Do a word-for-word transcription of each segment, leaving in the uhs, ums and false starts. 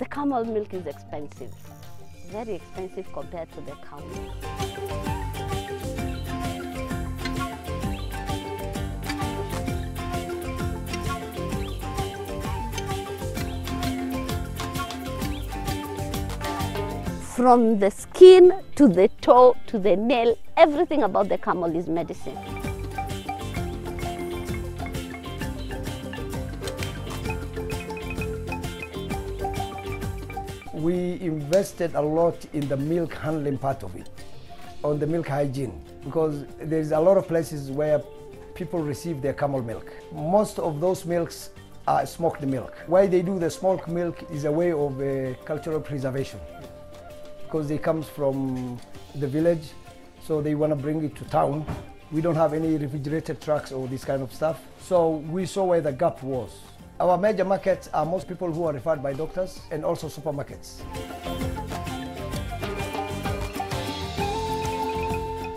The camel milk is expensive, very expensive compared to the cow milk. From the skin to the toe to the nail, everything about the camel is medicine. We invested a lot in the milk handling part of it, on the milk hygiene, because there's a lot of places where people receive their camel milk. Most of those milks are smoked milk. Why they do the smoked milk is a way of uh, cultural preservation, because they come from the village, so they want to bring it to town. We don't have any refrigerated trucks or this kind of stuff, so we saw where the gap was. Our major markets are most people who are referred by doctors and also supermarkets.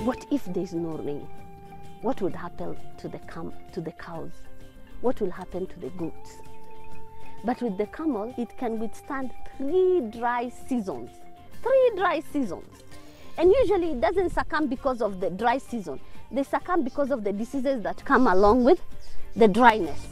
What if there's no rain? What would happen to the, cam to the cows? What will happen to the goats? But with the camel, it can withstand three dry seasons. Three dry seasons, and usually it doesn't succumb because of the dry season. They succumb because of the diseases that come along with the dryness.